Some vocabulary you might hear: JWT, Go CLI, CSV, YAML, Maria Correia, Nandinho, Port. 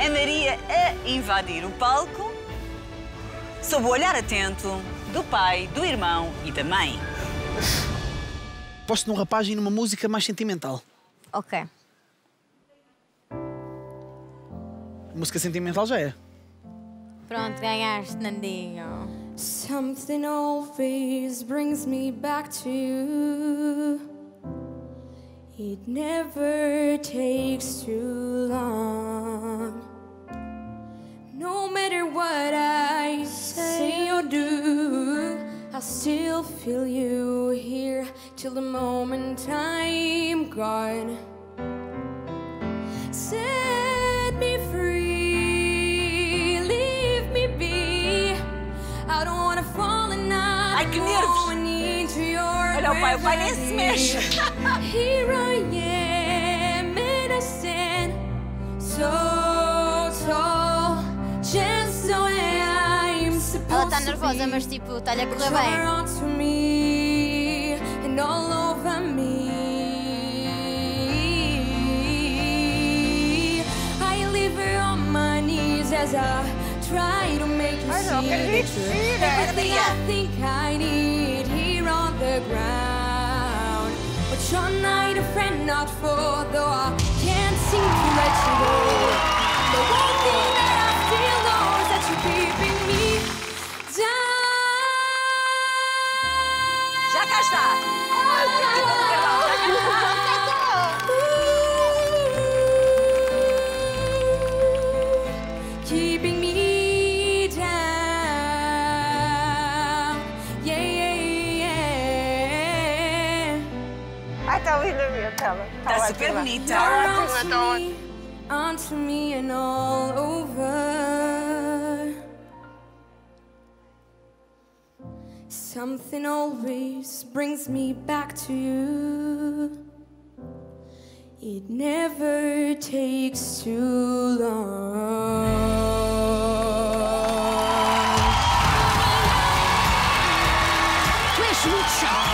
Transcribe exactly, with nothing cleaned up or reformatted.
é Maria a invadir o palco sob o olhar atento do pai, do irmão e da mãe. Posto num rapaz e numa música mais sentimental. Ok. Música sentimental já é. Pronto, ganhaste, Nandinho. Something always brings me back to you. It never takes too long. No matter what I say or do, I still feel you here till the moment I'm gone. Set me free, leave me be. I don't wanna fall in love. Ai, que nervos! Olha o pai, o pai nem se mexe. Here I am, and I stand so tall, just the way I'm supposed to be. Ela está nervosa, mas tipo, está-lhe a correr bem. You're onto me, and all over me. I leave her on my knees as I try to make you see everything I think I need here on the ground. But you're not a friend, not for, though I can't seem to let you go. The one thing that I still know is that you're keeping me down. Já cá está! Está super bonita. Onto me and all over. Something always brings me back to you. It never takes too long.